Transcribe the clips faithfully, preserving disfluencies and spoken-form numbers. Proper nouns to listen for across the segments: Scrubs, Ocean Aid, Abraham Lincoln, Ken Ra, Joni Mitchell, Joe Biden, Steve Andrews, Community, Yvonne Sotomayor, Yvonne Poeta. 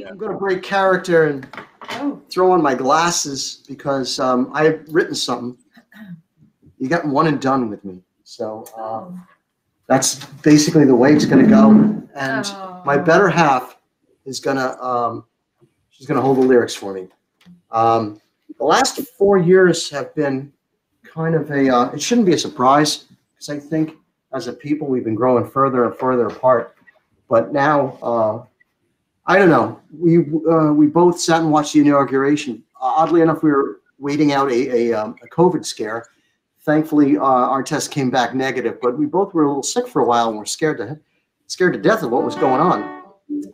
yeah. I'm going to break character and oh. throw on my glasses because um, I have written something. You got one and done with me. So uh, that's basically the way it's going to go. And oh. my better half is going to, um, she's going to hold the lyrics for me. Um, the last four years have been kind of a, uh, it shouldn't be a surprise because I think as a people, we've been growing further and further apart. But now, uh, I don't know, we uh, we both sat and watched the inauguration. Uh, oddly enough, we were waiting out a, a, um, a COVID scare. Thankfully, uh, our test came back negative, but we both were a little sick for a while and were scared to, scared to death of what was going on.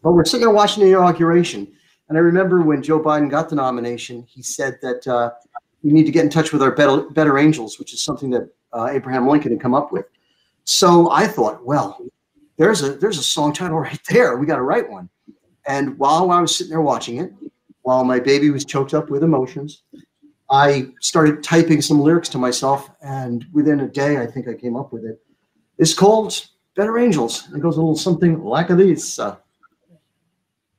But we're sitting there watching the inauguration. And I remember when Joe Biden got the nomination, he said that uh, we need to get in touch with our better, better angels, which is something that uh, Abraham Lincoln had come up with. So I thought, well, there's a there's a song title right there. We got to write one. And while I was sitting there watching it, while my baby was choked up with emotions, I started typing some lyrics to myself. And within a day, I think I came up with it. It's called Better Angels. It goes a little something like this. Uh,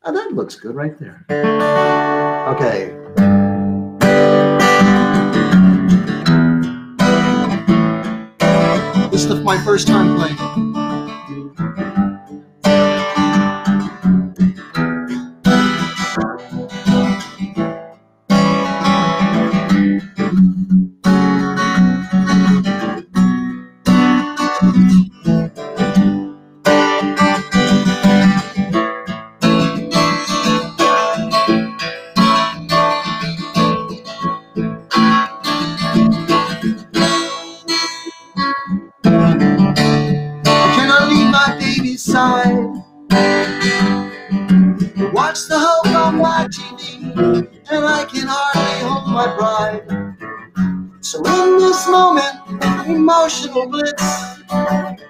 oh, that looks good right there. Okay. This is my first time playing. Watch the Hulk on my T V, and I can hardly hold my pride. So in this moment of emotional bliss, I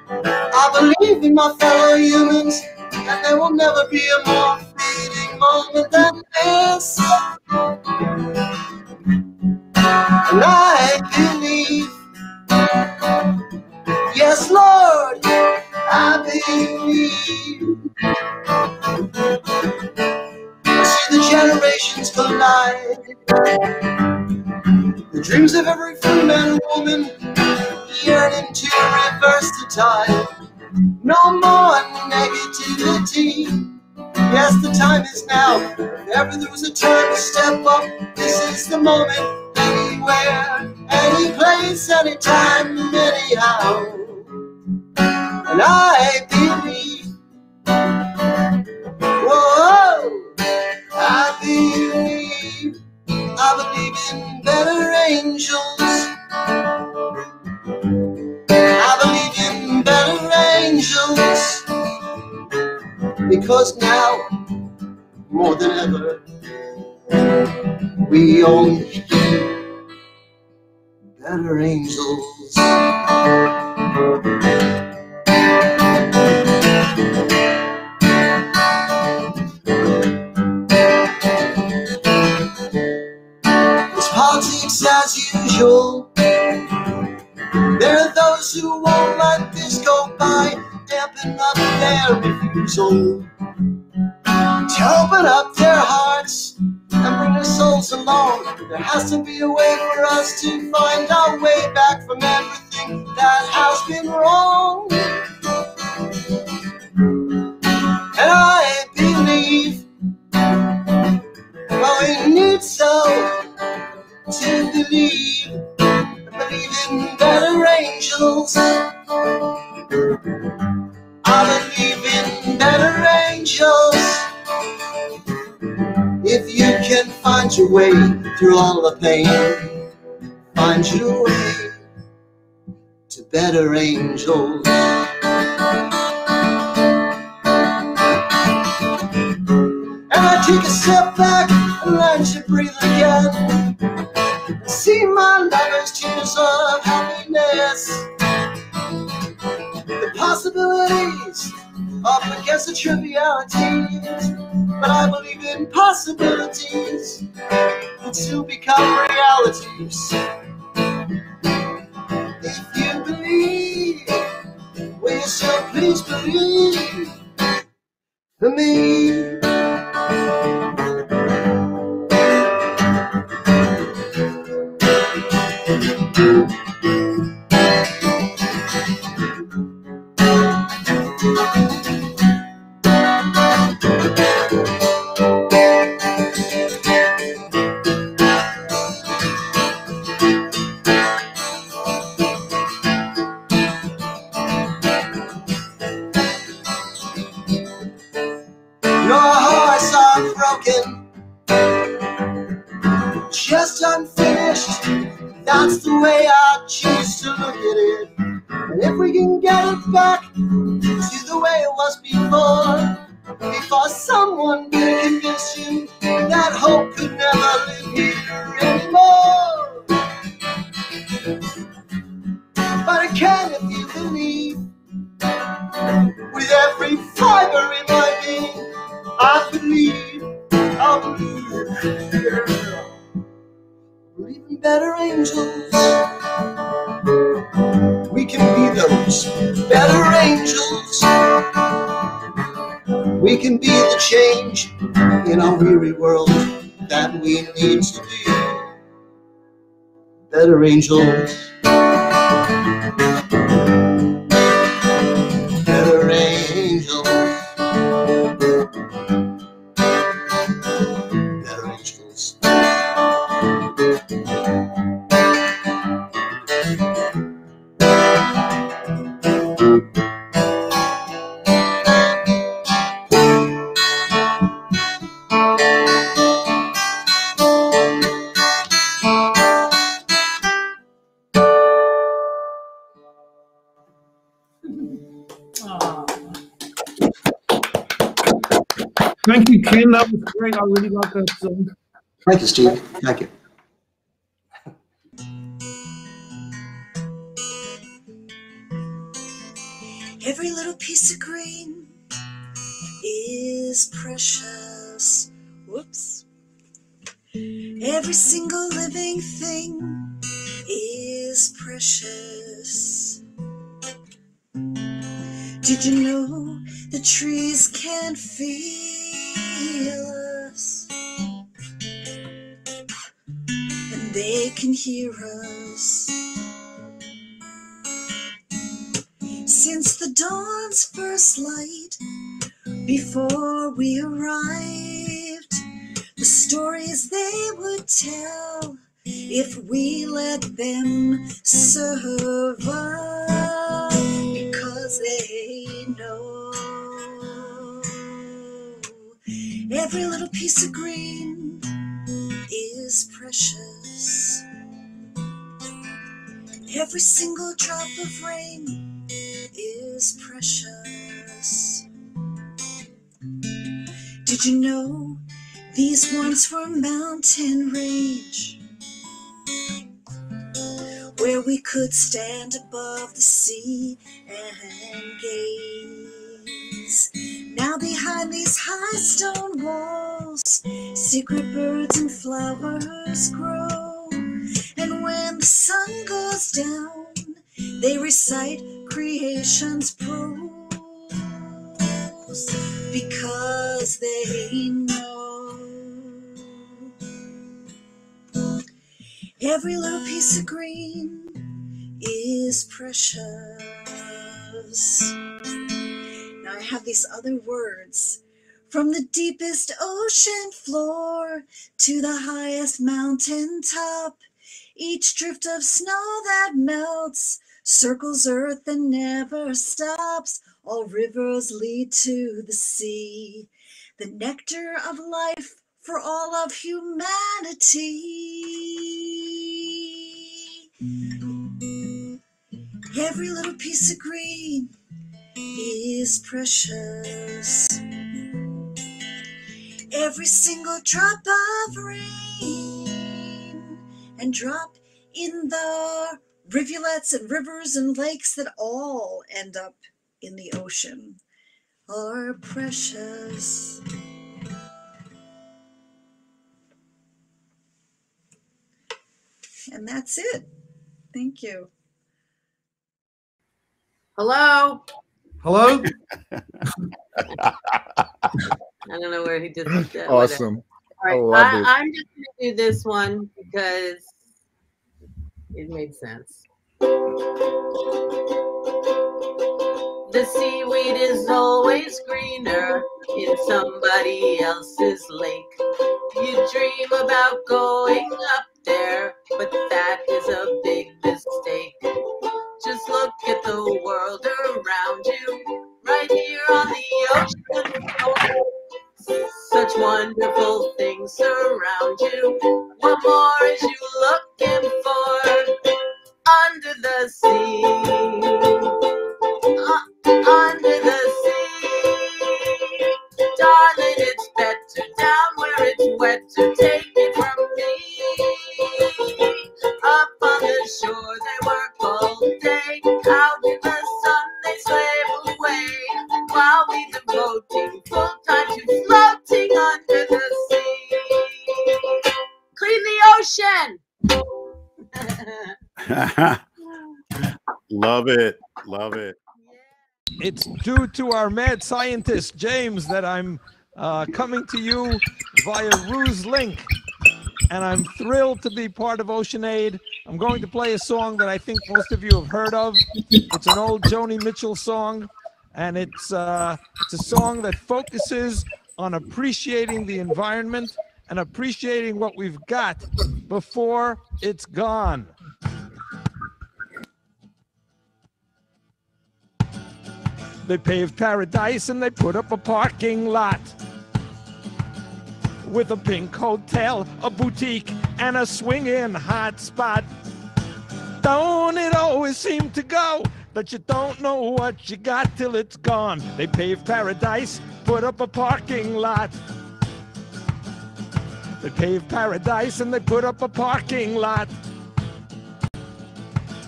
believe in my fellow humans, and there will never be a more fitting moment than this. And I believe, yes, Lord, I believe. Generations collide. The dreams of every free man and woman yearning to reverse the tide. No more negativity. Yes, the time is now. Whenever there was a time to step up, this is the moment. Anywhere, any place, anytime, anyhow. And I believe. Whoa. I believe, I believe in better angels. I believe in better angels. Because now, more than ever, we only need better angels. As usual, there are those who won't let this go by, damping up their refusal to open up their hearts and bring their souls along. There has to be a way for us to find our way back from everything that has been wrong. And I believe, well, we need so to believe, I believe in better angels. I believe in better angels. If you can find your way through all the pain, find your way to better angels. And I take a step back and learn to breathe again. See my lover's tears of happiness. The possibilities often against the trivialities, but I believe in possibilities that soon become realities. If you believe, will you so please believe for me? Better angels, better angels, better angels. Thank you, Ken. That was great. I really like that song. Thank you, Steve. Thank you. Every little piece of green is precious. Whoops. Every single living thing is precious. Did you know the trees can feel us, and they can hear us? Since the dawn's first light, before we arrived, the stories they would tell if we let them survive, because they know. Every little piece of green is precious. Every single drop of rain is precious. Did you know these once were mountain range, where we could stand above the sea and gaze? Now behind these high stone walls, secret birds and flowers grow. And when the sun goes down, they recite creation's prose, because they know. Every little piece of green is precious. I have these other words. From the deepest ocean floor to the highest mountain top, each drift of snow that melts circles earth and never stops. All rivers lead to the sea, the nectar of life for all of humanity. Every little piece of green is precious. Every single drop of rain and drop in the rivulets and rivers and lakes that all end up in the ocean are precious. And that's it. Thank you. Hello. Hello? I don't know where he did that. Awesome. All right. I, I'm just going to do this one because it made sense. The seaweed is always greener in somebody else's lake. You dream about going up there, but that is a big mistake. Just look at the world around you, right here on the ocean floor. Such wonderful things surround you. What more is you looking for? Under the sea, uh, under the sea, darling, it's better down where it's wet to take it from me. Up on the shore they work all day, out in the sun they slave away, while we devoting full time to floating under the sea. Clean the ocean! Love it. Love it. It's due to our mad scientist, James, that I'm uh, coming to you via Rue's link. And I'm thrilled to be part of Ocean Aid. I'm going to play a song that I think most of you have heard of. It's an old Joni Mitchell song. And it's, uh, it's a song that focuses on appreciating the environment and appreciating what we've got before it's gone. They paved paradise and they put up a parking lot with a pink hotel, a boutique, and a swinging hot spot. Don't it always seem to go that you don't know what you got till it's gone? They paved paradise, put up a parking lot. They paved paradise and they put up a parking lot.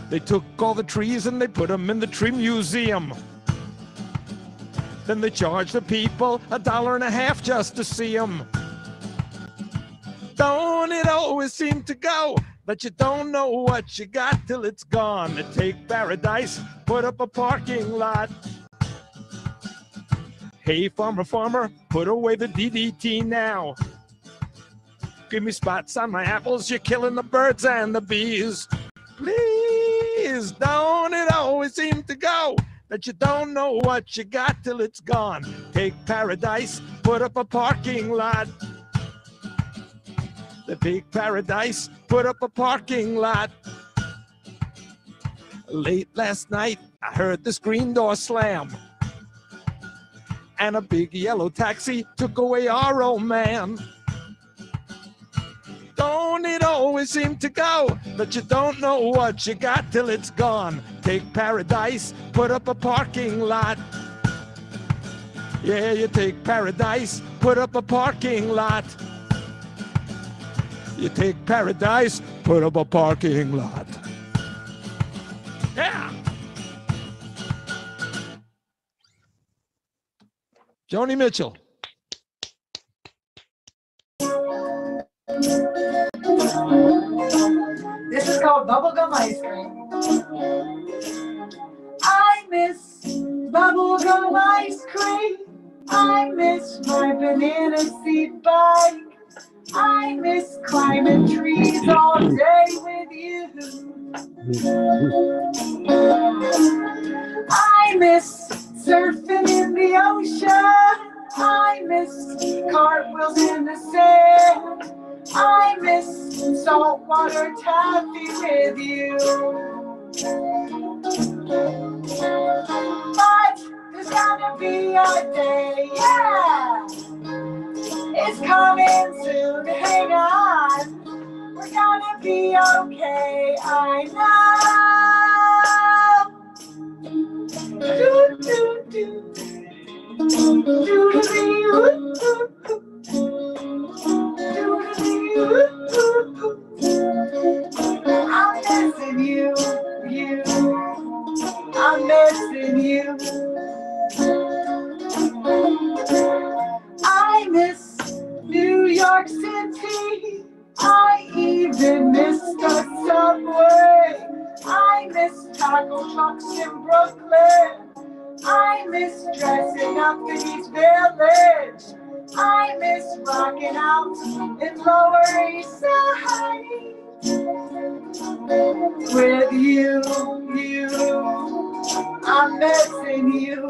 They took all the trees and they put them in the tree museum. Then they charge the people a dollar and a half just to see them. Don't it always seem to go that you don't know what you got till it's gone? They take paradise, put up a parking lot. Hey, farmer, farmer, put away the D D T now. Give me spots on my apples, you're killing the birds and the bees. Please, don't it always seem to go that you don't know what you got till it's gone? Take paradise, put up a parking lot. The big paradise, put up a parking lot. Late last night, I heard the screen door slam. And a big yellow taxi took away our old man. Don't it always seem to go that you don't know what you got till it's gone? Take paradise, put up a parking lot. Yeah, you take paradise, put up a parking lot. You take paradise, put up a parking lot. Yeah! Joni Mitchell. This is called Bubblegum Ice Cream. I miss bubblegum ice cream. I miss my banana seat bike. I miss climbing trees all day with you. I miss surfing in the ocean. I miss cartwheels in the sand. I miss saltwater taffy with you. But there's gonna be a day, yeah, it's coming soon, hang on, we're gonna be okay, I know. Do, do, do. Do, do, do, do. I'm missing you, you. I'm missing you. I miss New York City. I even miss the subway. I miss taco trucks in Brooklyn. I miss dressing up in East Village. I miss rocking out in Lower East Side with you, you. I'm missing you.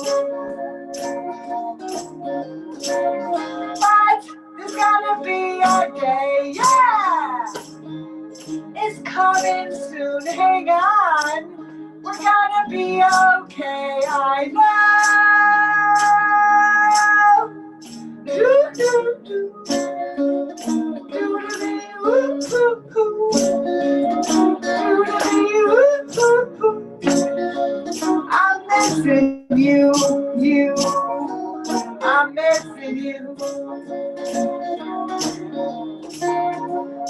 But there's gonna be a day, yeah. It's coming soon. Hang on, we're gonna be okay. I know. Do do do do do do do. I'm missing you, you. I'm missing you.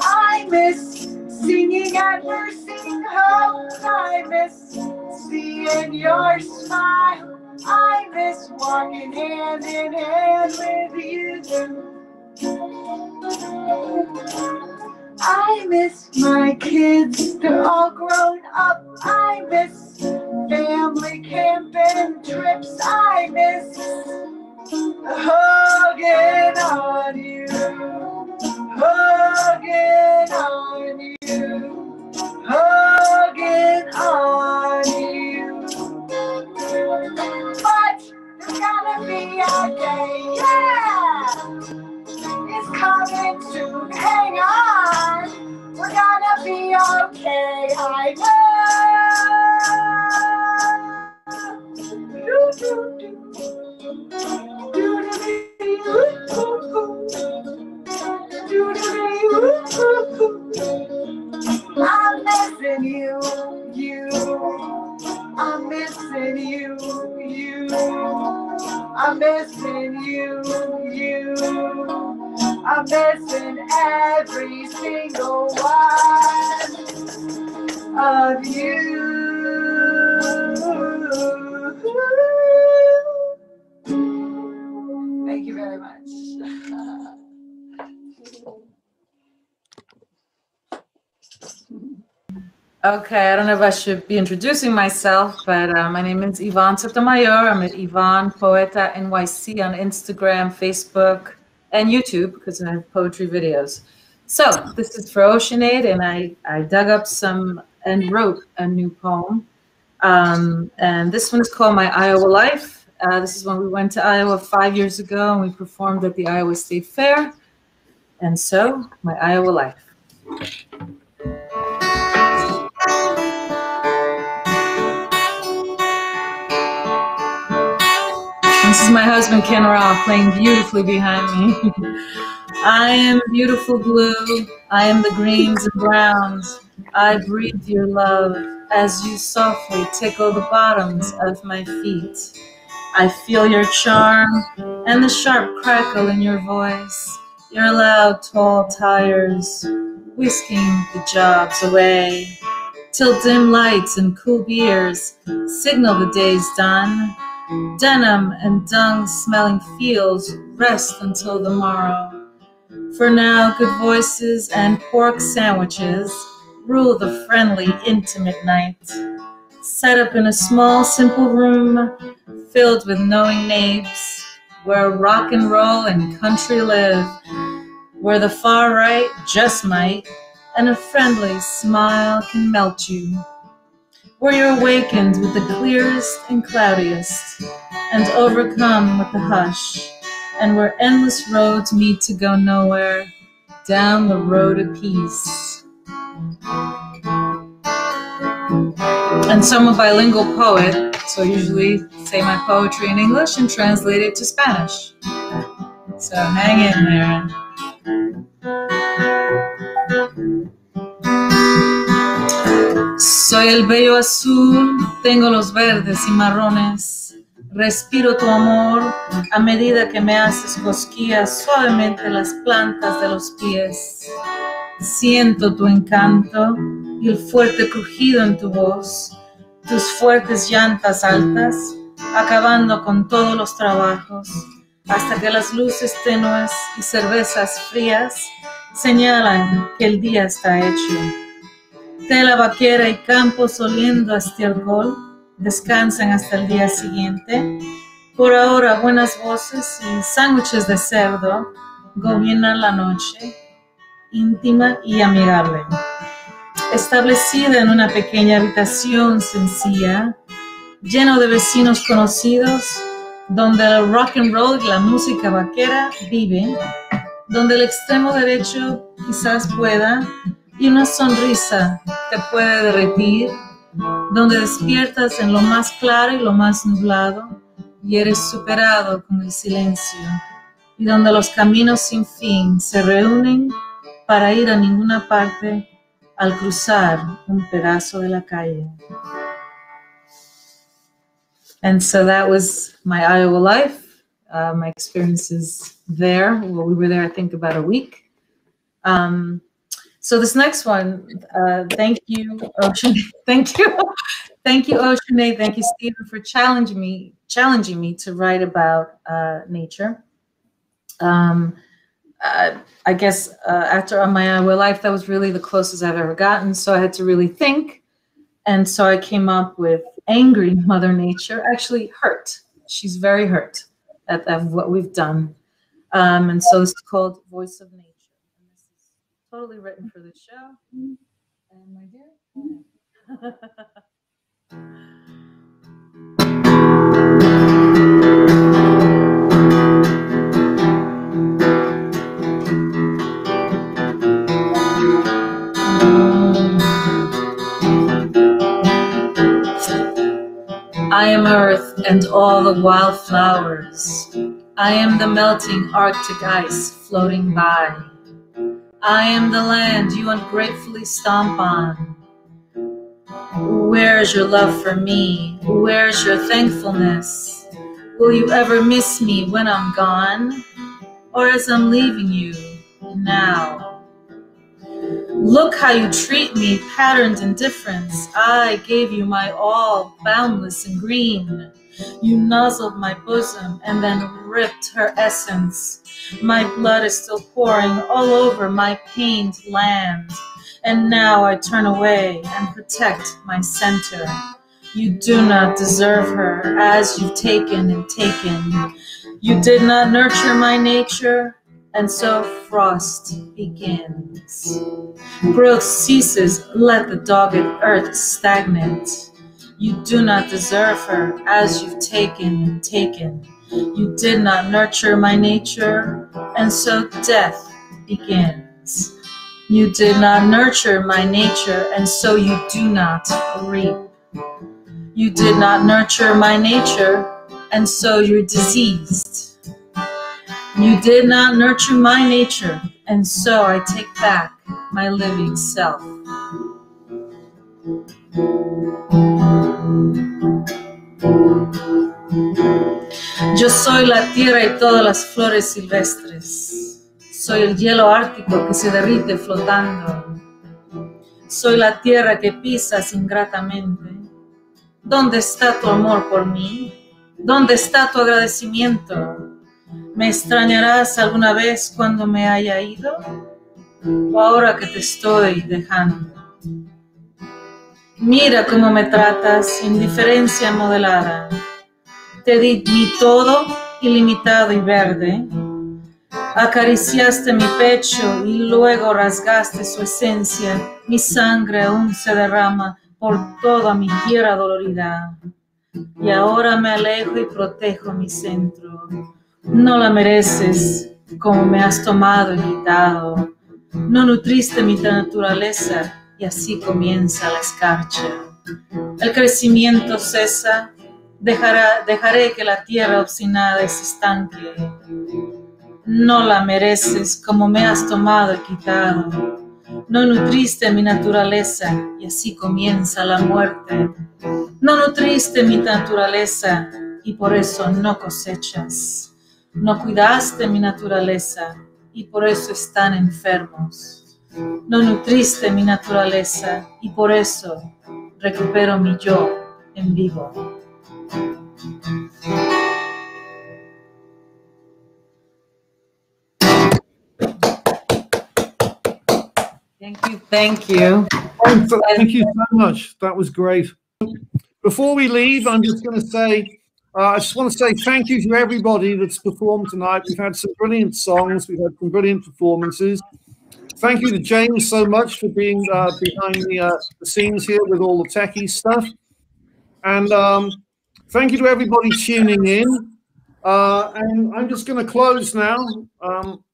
I miss singing at nursing home. I miss seeing your smile. I miss walking hand in hand with you. I miss my kids, they're all grown up. I miss family camping trips. I miss hugging on you, hugging on you, hugging on you. But there's gonna be a day, yeah. It's coming soon, hang on, we're gonna be okay, I know. Do do do do do do do do. I'm missing you, you. I'm missing you, you. I'm missing you, you. I'm missing every single one of you. Thank you very much. Okay, I don't know if I should be introducing myself, but uh, my name is Yvonne Sotomayor. I'm at Yvonne Poeta N Y C on Instagram, Facebook, and YouTube, because I have poetry videos. So this is for Ocean Aid, and I, I dug up some and wrote a new poem. Um, and this one is called My Iowa Life. Uh, this is when we went to Iowa five years ago, and we performed at the Iowa State Fair. And so, My Iowa Life. This is my husband, Ken Ra, playing beautifully behind me. I am beautiful blue. I am the greens and browns. I breathe your love as you softly tickle the bottoms of my feet. I feel your charm and the sharp crackle in your voice, your loud, tall tires whisking the jobs away, till dim lights and cool beers signal the day's done. Denim and dung-smelling fields rest until the morrow. For now, good voices and pork sandwiches rule the friendly, intimate night. Set up in a small, simple room filled with knowing knaves, where rock and roll and country live, where the far right just might, and a friendly smile can melt you. Where you're awakened with the clearest and cloudiest, and overcome with the hush, and where endless roads meet to go nowhere, down the road of peace. And so I'm a bilingual poet, so I usually say my poetry in English and translate it to Spanish. So hang in there. Soy el bello azul, tengo los verdes y marrones. Respiro tu amor a medida que me haces cosquillas suavemente las plantas de los pies. Siento tu encanto y el fuerte crujido en tu voz, tus fuertes llantas altas, acabando con todos los trabajos, hasta que las luces tenues y cervezas frías señalan que el día está hecho. Tela vaquera y campos oliendo a estiércol descansan hasta el día siguiente, Por ahora, buenas voces y sándwiches de cerdo gobiernan la noche, íntima y amigable. Establecida en una pequeña habitación sencilla, lleno de vecinos conocidos, donde el rock and roll y la música vaquera viven, donde el extremo derecho quizás pueda, y una sonrisa te puede derretir, donde despiertas en lo más claro y lo más nublado, y eres superado con el silencio, y donde los caminos sin fin se reúnen para ir a ninguna parte al cruzar un pedazo de la calle. And so that was my Iowa life, uh, my experiences there. Well, we were there, I think, about a week. Um, so this next one, uh, thank you, Ocean. Thank you. Thank you, Ocean Aid. Thank you, Stephen, for challenging me, challenging me to write about uh, nature. Um, I, I guess uh, after my Iowa life, that was really the closest I've ever gotten. So I had to really think. And so I came up with angry Mother Nature, actually hurt. She's very hurt at, at what we've done. Um, and so it's called Voice of Nature. And this is totally written for the show. And my dear. I am earth and all the wildflowers. I am the melting Arctic ice floating by. I am the land you ungratefully stomp on. Where's your love for me? Where's your thankfulness? Will you ever miss me when I'm gone? Or as I'm leaving you now? Look how you treat me, patterned indifference. I gave you my all, boundless and green. You nuzzled my bosom and then ripped her essence. My blood is still pouring all over my pained land. And now I turn away and protect my center. You do not deserve her as you've taken and taken. You did not nurture my nature. And so frost begins. Growth ceases, let the dogged earth stagnate. You do not deserve her as you've taken and taken. You did not nurture my nature, and so death begins. You did not nurture my nature, and so you do not reap. You did not nurture my nature, and so you're diseased. You did not nurture my nature, and so I take back my living self. Yo soy la tierra y todas las flores silvestres. Soy el hielo ártico que se derrite flotando. Soy la tierra que pisas ingratamente. ¿Dónde está tu amor por mí? ¿Dónde está tu agradecimiento? ¿Me extrañarás alguna vez cuando me haya ido? ¿O ahora que te estoy dejando? Mira cómo me tratas, indiferencia modelada. Te di mi todo, ilimitado y verde. Acariciaste mi pecho y luego rasgaste su esencia. Mi sangre aún se derrama por toda mi tierra dolorida. Y ahora me alejo y protejo mi centro. No la mereces, como me has tomado y quitado. No nutriste mi naturaleza, y así comienza la escarcha. El crecimiento cesa, dejará, dejaré que la tierra obstinada se estanque. No la mereces, como me has tomado y quitado. No nutriste mi naturaleza, y así comienza la muerte. No nutriste mi naturaleza, y por eso no cosechas. No cuidaste mi naturaleza, y por eso están enfermos. No nutriste mi naturaleza, y por eso recupero mi yo en vivo. Thank you, thank you. Oh, thank you so much. That was great. Before we leave, I'm just going to say, Uh, I just want to say thank you to everybody that's performed tonight. We've had some brilliant songs. We've had some brilliant performances. Thank you to James so much for being uh, behind the, uh, the scenes here with all the techie stuff. And um, thank you to everybody tuning in. Uh, and I'm just going to close now um,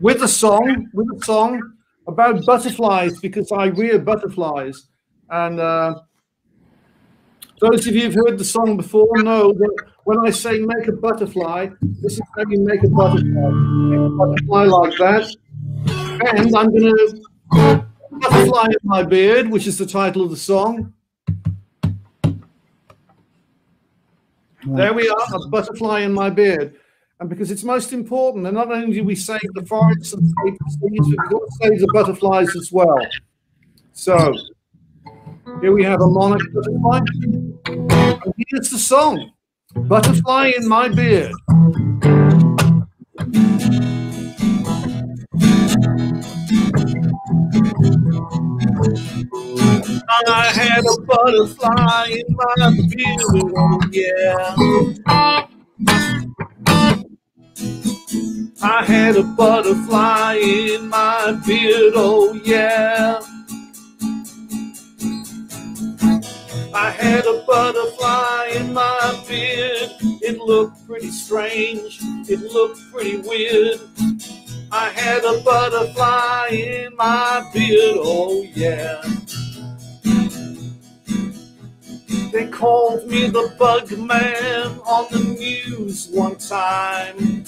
with a song, with a song about butterflies, because I rear butterflies. And uh, those of you who've heard the song before know that when I say make a butterfly, this is how you make a butterfly. Make a butterfly like that. And I'm going to put a butterfly in my beard, which is the title of the song. There we are, a butterfly in my beard. And because it's most important, and not only do we save the forests and save the seas, we've got to save the butterflies as well. So here we have a monarch butterfly. And here's the song, Butterfly in My Beard. I had a butterfly in my beard, oh yeah. I had a butterfly in my beard, oh yeah. I had a butterfly in my beard. It looked pretty strange, it looked pretty weird. I had a butterfly in my beard, oh yeah. They called me the bug man on the news one time.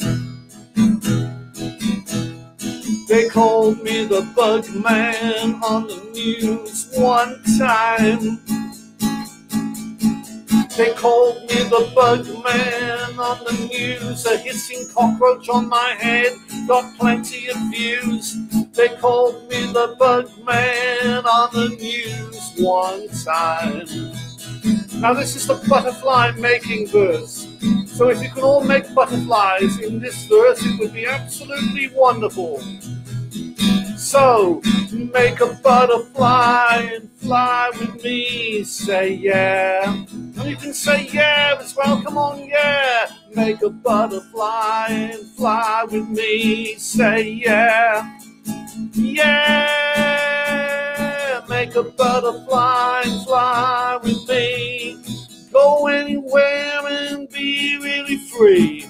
They called me the bug man on the news one time. They called me the bug man on the news. A hissing cockroach on my head got plenty of views. They called me the bug man on the news one time. Now this is the butterfly making verse. So if you can all make butterflies in this verse, it would be absolutely wonderful. So, make a butterfly and fly with me, say yeah. And you can say yeah as well, come on, yeah. Make a butterfly and fly with me, say yeah. Yeah. Make a butterfly and fly with me. Go anywhere and be really free.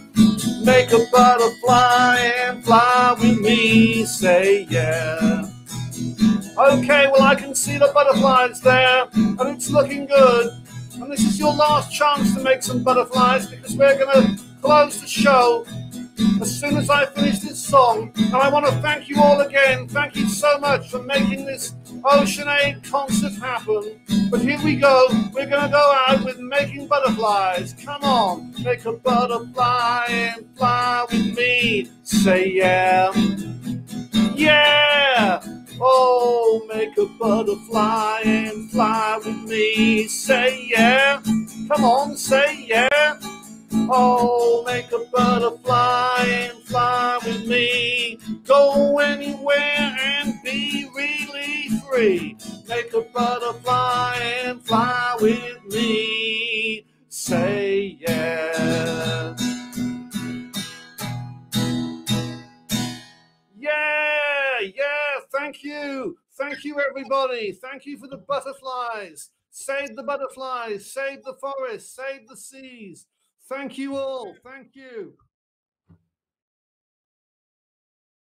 Make a butterfly and fly with me. Say yeah. Okay, well I can see the butterflies there, and it's looking good. And this is your last chance to make some butterflies, because we're going to close the show as soon as I finish this song. And I want to thank you all again. Thank you so much for making this Ocean Aid concert happen. But here we go. We're going to go out with Making Butterflies. Come on. Make a butterfly and fly with me. Say yeah. Yeah. Oh, make a butterfly and fly with me. Say yeah. Come on, say yeah. Oh, make a butterfly and fly with me. Go anywhere and be really free. Make a butterfly and fly with me. Say yeah. Yeah, yeah, thank you. Thank you, everybody. Thank you for the butterflies. Save the butterflies, save the forests, save the seas. Thank you all. Thank you.